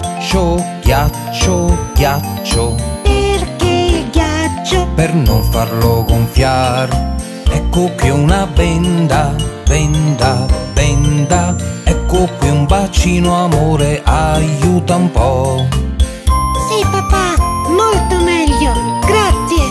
ghiaccio, ghiaccio, ghiaccio. Perché il ghiaccio? Per non farlo gonfiare. Ecco qui una benda, benda, benda. Ecco qui un bacino, amore, aiuta un po'. Sì papà, molto meglio, grazie.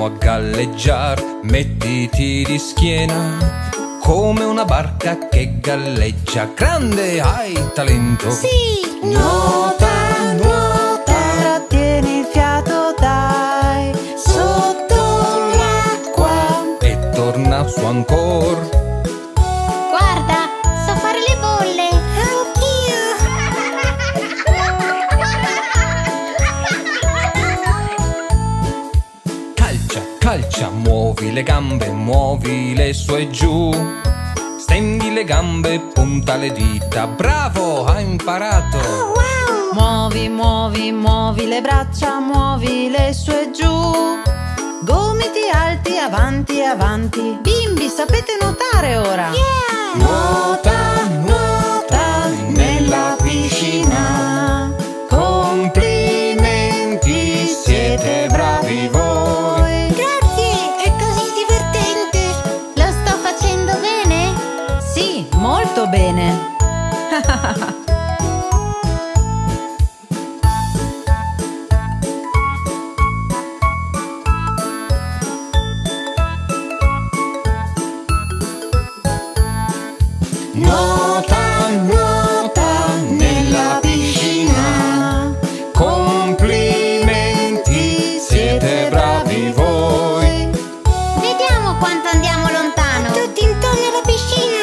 A galleggiar, mettiti di schiena come una barca che galleggia. Grande, hai talento. Sì, nuota, nuota, tieni il fiato, dai, sotto l'acqua e torna su ancora. Guarda, so fare le bolle. Calcia, muovi le sue giù. Stendi le gambe, punta le dita. Bravo, hai imparato. Oh, wow. Muovi le braccia, muovi le sue giù. Gomiti alti, avanti. Bimbi, sapete nuotare ora? Yeah. Nuota nella piscina. Complimenti, siete bravi voi. Bene. Nuota nella piscina. Complimenti, siete bravi voi. Vediamo quanto andiamo lontano. Tutti intorno alla piscina.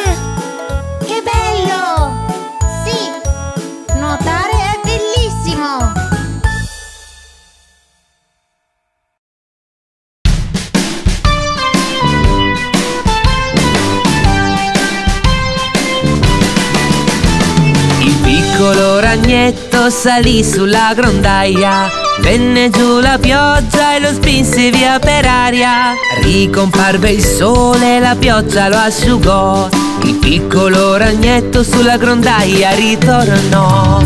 L'agnetto salì sulla grondaia, venne giù la pioggia e lo spinse via per aria. Ricomparve il sole e la pioggia lo asciugò. Il piccolo ragnetto sulla grondaia ritornò.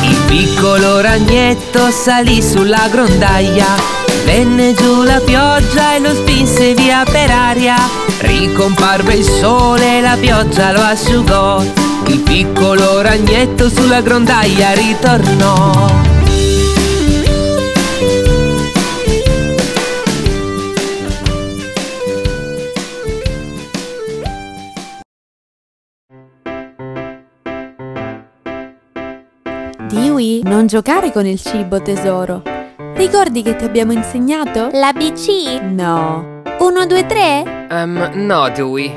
Il piccolo ragnetto salì sulla grondaia, venne giù la pioggia e lo spinse via per aria. Ricomparve il sole e la pioggia lo asciugò. Il piccolo ragnetto sulla grondaia ritornò. Kiwi, non giocare con il cibo, tesoro. Ricordi che ti abbiamo insegnato? L'ABC? No. 1, 2, 3? No, Dewey.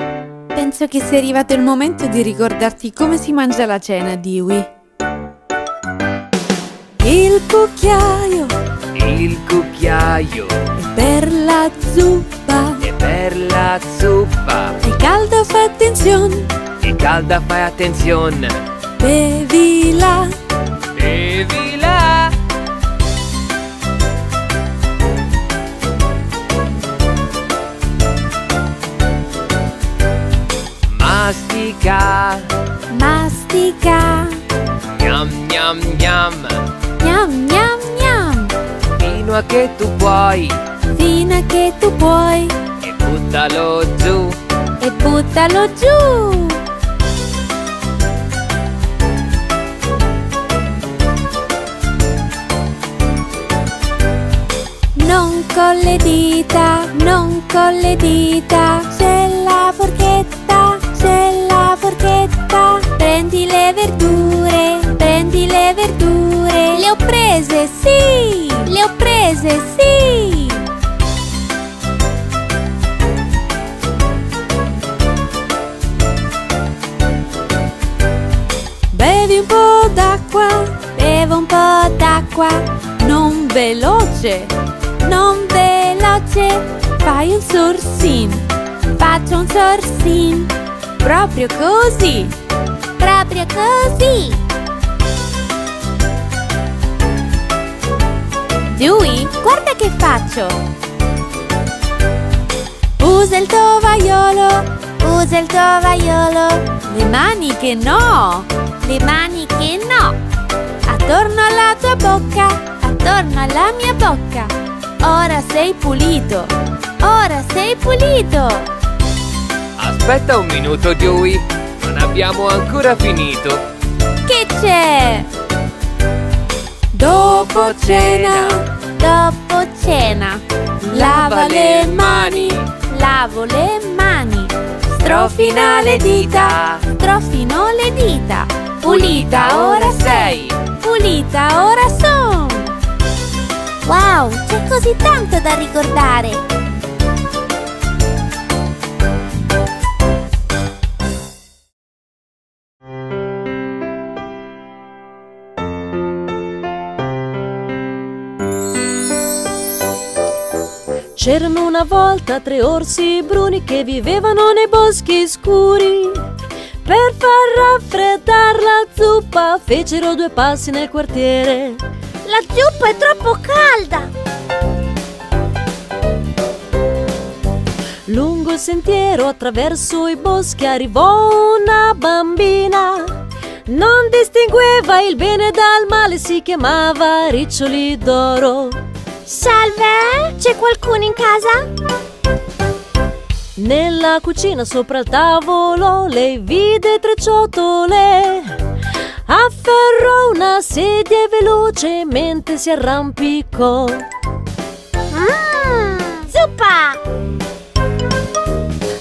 Penso che sia arrivato il momento di ricordarti come si mangia la cena, Dewey. Il cucchiaio il cucchiaio. E per la zuppa, e per la zuppa, e calda fai attenzione, e calda fai attenzione. Bevila, bevila. Mastica, mastica, gnam gnam gnam, gnam gnam gnam, fino a che tu puoi, fino a che tu puoi, e buttalo giù, e buttalo giù. Non con le dita, non con le dita, c'è la forchetta, c'è la forchetta. Prendi le verdure, prendi le verdure. Le ho prese, sì, le ho prese, sì. Bevi un po' d'acqua, bevo un po' d'acqua. Non veloce, non veloce. Fai un sorsin, faccio un sorsin. Proprio così, proprio così. Dewey, guarda che faccio. Usa il tovagliolo, usa il tovagliolo. Le maniche no, le maniche no. Attorno alla tua bocca, attorno alla mia bocca. Ora sei pulito, ora sei pulito. Aspetta un minuto, Dewey, non abbiamo ancora finito. Che c'è? Dopo cena, dopo cena, lava le mani, lavo le mani. Strofina le dita, strofino le dita. Pulita ora sei, pulita ora son. Wow, c'è così tanto da ricordare. C'erano una volta tre orsi bruni che vivevano nei boschi scuri. Per far raffreddar la zuppa fecero due passi nel quartiere. La zuppa è troppo calda! Lungo il sentiero attraverso i boschi arrivò una bambina. Non distingueva il bene dal male, si chiamava Riccioli d'Oro. Salve, c'è qualcuno in casa? Nella cucina sopra il tavolo lei vide tre ciotole. Afferrò una sedia e velocemente si arrampicò. Zuppa!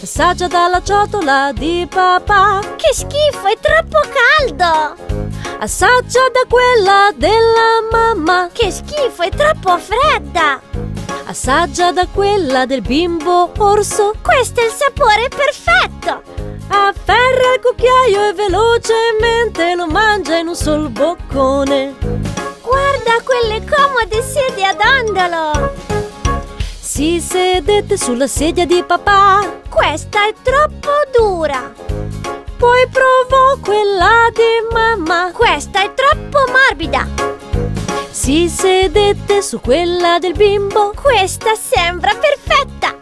Assaggia dalla ciotola di papà. Che schifo, è troppo caldo! Assaggia da quella della mamma. Che schifo, è troppo fredda. Assaggia da quella del bimbo orso. Questo è il sapore perfetto. Afferra il cucchiaio e velocemente lo mangia in un sol boccone. Guarda quelle comode sedie ad ondolo. Si sedette sulla sedia di papà. Questa è troppo dura. Poi provò quella di mamma. Questa è troppo morbida. Si sedette su quella del bimbo. Questa sembra perfetta.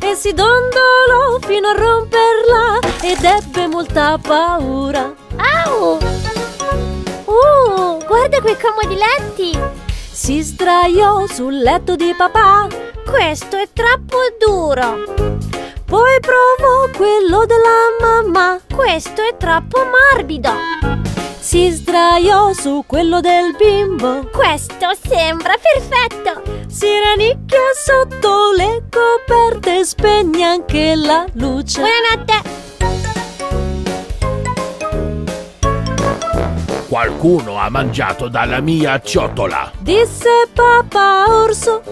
E si dondolò fino a romperla ed ebbe molta paura. Au! Guarda quei comodi letti. Si sdraiò sul letto di papà. Questo è troppo duro. Poi provò quello della mamma. Questo è troppo morbido. Si sdraiò su quello del bimbo. Questo sembra perfetto. Si ranicchia sotto le coperte e spegne anche la luce. Buonanotte. Qualcuno ha mangiato dalla mia ciotola, disse papà orso.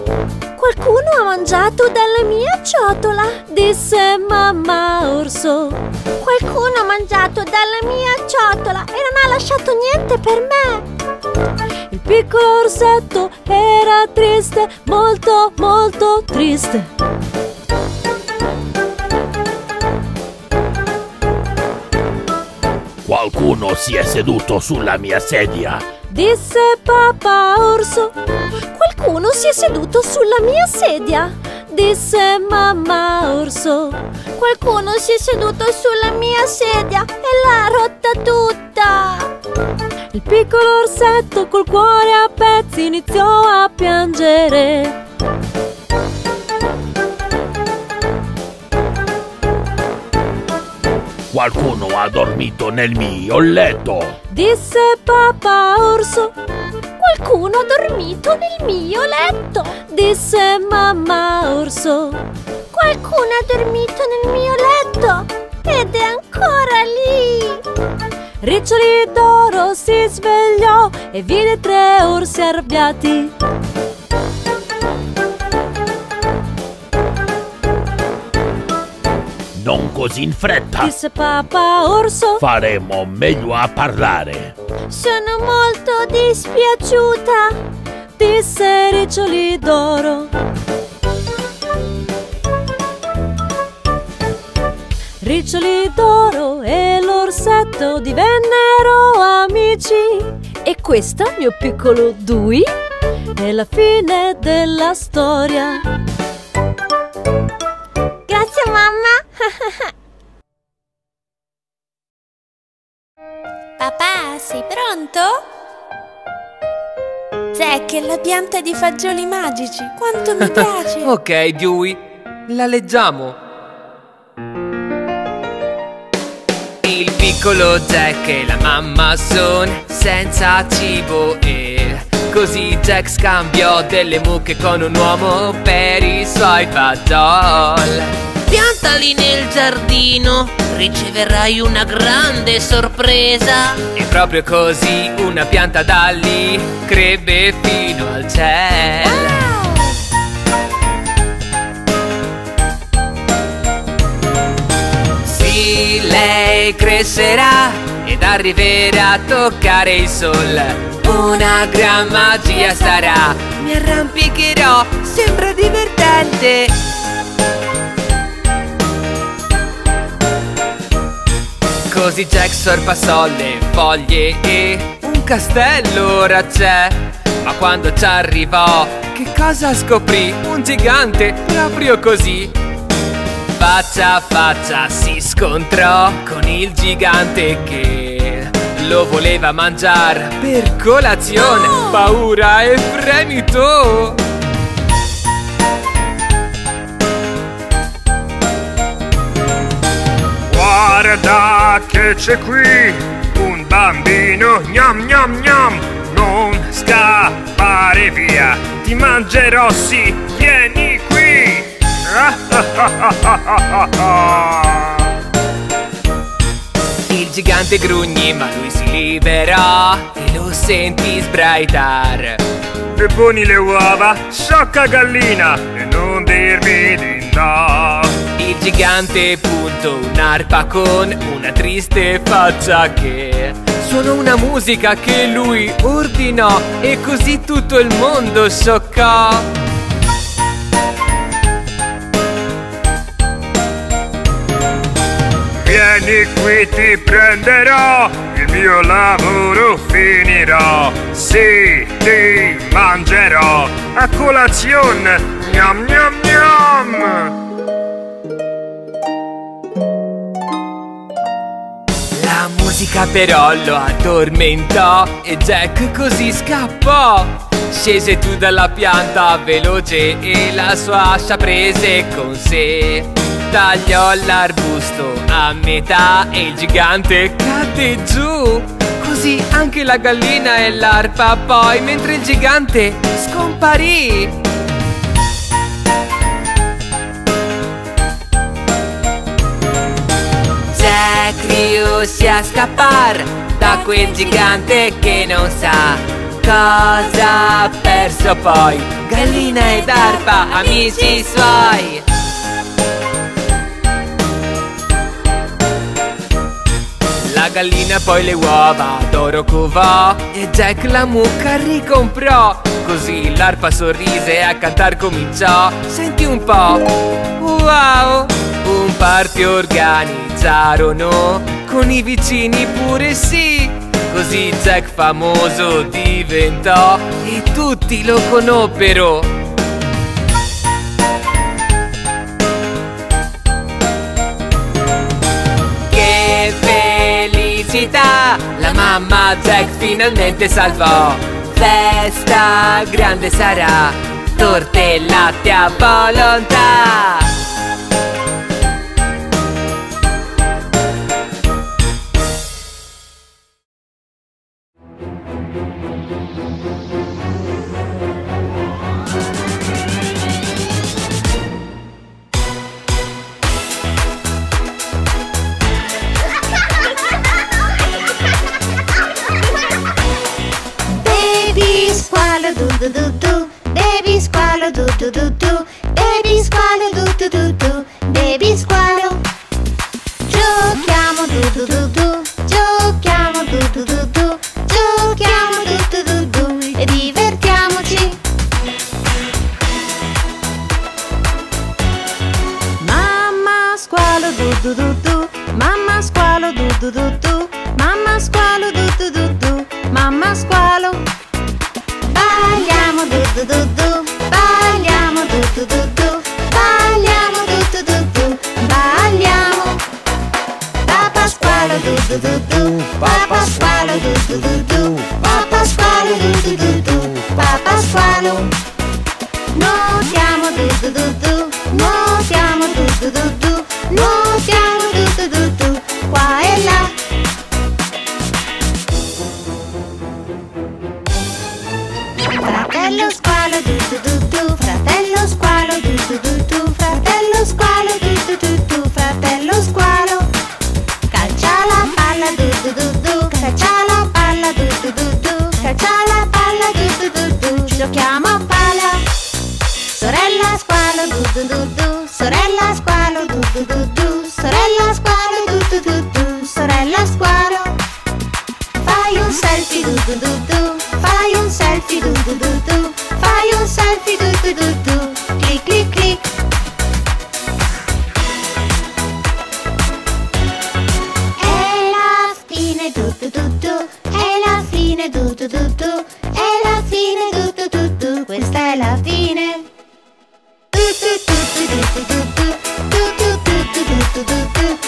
Qualcuno ha mangiato dalla mia ciotola, disse mamma orso. Qualcuno ha mangiato dalla mia ciotola e non ha lasciato niente per me. Il piccolo orsetto era triste, molto molto triste. Qualcuno si è seduto sulla mia sedia, disse papà orso. Qualcuno si è seduto sulla mia sedia, disse mamma orso. Qualcuno si è seduto sulla mia sedia e l'ha rotta tutta. Il piccolo orsetto col cuore a pezzi iniziò a piangere. Qualcuno ha dormito nel mio letto, disse papà orso. Qualcuno ha dormito nel mio letto, disse mamma orso. Qualcuno ha dormito nel mio letto ed è ancora lì. Riccioli d'Oro si svegliò e vide tre orsi arrabbiati. Non così in fretta, disse papà orso. Faremo meglio a parlare. Sono molto dispiaciuta, disse Riccioli d'Oro. Riccioli d'Oro e l'orsetto divennero amici. E questo, mio piccolo Dui, è la fine della storia. Grazie mamma! Papà, sei pronto? Zack, la pianta di fagioli magici, quanto mi piace! Ok Dewey, la leggiamo! Il piccolo Jack e la mamma son senza cibo e così Jack scambiò delle mucche con un uomo per i suoi fagioli. Piantali nel giardino, riceverai una grande sorpresa. E proprio così una pianta da lì crebbe fino al cielo. Ah! Lei crescerà ed arriverà a toccare il sol. Una gran magia sarà. Mi arrampicherò, sembra divertente. Così Jack sorpassò le foglie e un castello ora c'è. Ma quando ci arrivò, che cosa scoprì? Un gigante, proprio così. Faccia a faccia si scontrò con il gigante che lo voleva mangiare per colazione. No! Paura e fremito. Guarda che c'è qui un bambino, gnam gnam gnam. Non scappare via, ti mangerò sì, vieni qui. Il gigante grugnì ma lui si liberò e lo sentì sbraitar. E poni le uova, sciocca gallina, e non dirmi di no. Il gigante puntò un'arpa con una triste faccia che suonò una musica che lui ordinò. E così tutto il mondo scioccò. Vieni qui, ti prenderò, il mio lavoro finirò. Sì, ti mangerò a colazione, gnam gnam gnam. La musica però lo addormentò e Jack così scappò. Scese giù dalla pianta veloce e la sua ascia prese con sé. Tagliò l'arbusto a metà e il gigante cadde giù. Così anche la gallina e l'arpa poi, mentre il gigante scomparì. Jack riuscì a scappare da quel gigante che non sa cosa ha perso poi. Gallina ed arpa, amici suoi. La la gallina e poi le uova, Doro covò e Jack la mucca ricomprò. Così l'arpa sorrise e a cantar cominciò. Senti un po', wow! Un party organizzarono, con i vicini pure sì. Così Jack famoso diventò e tutti lo conobbero. La mamma Jack finalmente salvò. Festa grande sarà, torte e latte a volontà. Baby squalo do do do do, baby squalo do do do do, baby squalo. Giochiamo do do do do, giochiamo do do do do, giochiamo do do do do e divertiamoci. Mamma squalo do do do do, mamma squalo do do do do, mamma squalo do do do do, mamma squalo. Balliamo du du du, balliamo du du du du, balliamo du du du du, balliamo. Papà squalo du du du du, papà squalo du du du du, papà squalo du du du du, papà squalo. Nuotiamo du du du du, nuotiamo du du du du, nuotiamo du du du du, qua e là. Fratello squalo du du du du, fratello squalo du du du du, fratello squalo du du du du, fratello squalo. Calcia la palla du du du du, calcia la palla du du du du, calcia la palla du du du du, giochiamo a palla. Sorella squalo du du du du, sorella squalo du du du du, sorella squalo du du du du, sorella squalo. Fai un selfie du du du du, fai un selfie du du du du, fai un selfie du du du du, clic clic clic. È la fine du du du du, è la fine du du du du, è la fine du du du du, questa è la fine. Du du du du du du du du, du du du du du du du.